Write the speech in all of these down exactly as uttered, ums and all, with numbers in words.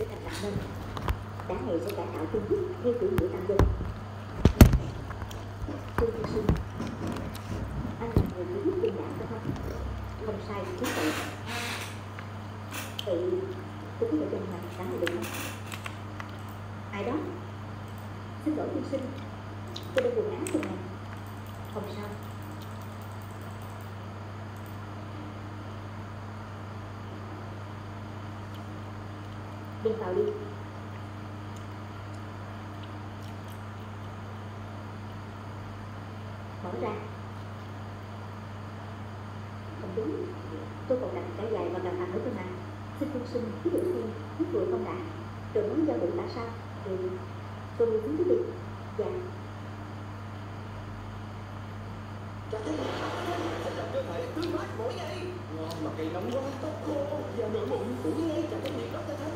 với thành tạm dân. Đá này sẽ cải tạo tương thích theo kiểu của tạm dân. Tương thích sinh, anh là người chỉ biết tình cảm phải không? Không sai thì cứ tự. Tự cũng là chân thành cả người đừng. Ai đó, xin lỗi tương sinh, tôi đã buồn áo rồi này. Không sao. Đi vào đi. Mở ra. Không đúng, tôi còn đặt cái giày vào đặt hàng nữa cơ mà. Xin thương sinh, ví dụ như hút rượu không đã, rồi muốn giao bụng đã sao? Thì tôi muốn tính cái gì? Dạ. Chắc chắn là cơ thể cứ mát mỗi ngày. Ngon mà cây nóng quá, tóc khô, vào nửa bụng cũng ngay chẳng có việc đó ta thấy.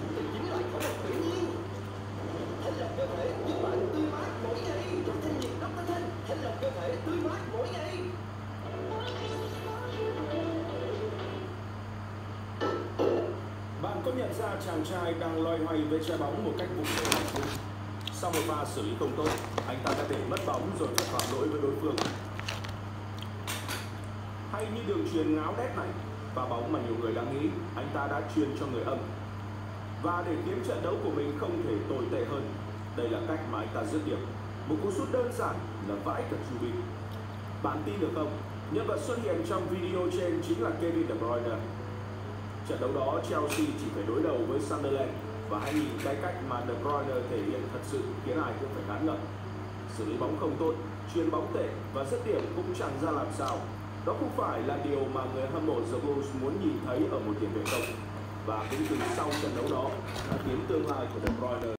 Nhận ra chàng trai đang loay hoay với trái bóng một cách vô lý. Sau một pha xử lý không tốt, anh ta đã để mất bóng rồi phải phạm lỗi với đối phương. Hay như đường truyền ngáo đét này, pha bóng mà nhiều người đang nghĩ anh ta đã truyền cho người âm. Và để kiếm trận đấu của mình không thể tồi tệ hơn, đây là cách mà anh ta dứt điểm. Một cú sút đơn giản là vãi cả chu vi. Bạn tin được không? Nhân vật xuất hiện trong video trên chính là Kevin De Bruyne. Trận đấu đó Chelsea chỉ phải đối đầu với Sunderland và hãy nhìn cái cách mà De Bruyne thể hiện thật sự khiến ai cũng phải ngán ngẩm. Xử lý bóng không tốt, chuyền bóng tệ và dứt điểm cũng chẳng ra làm sao. Đó không phải là điều mà người hâm mộ The Blues muốn nhìn thấy ở một tiền vệ công. Và cũng từ sau trận đấu đó, đã tiến tương lai của De Bruyne.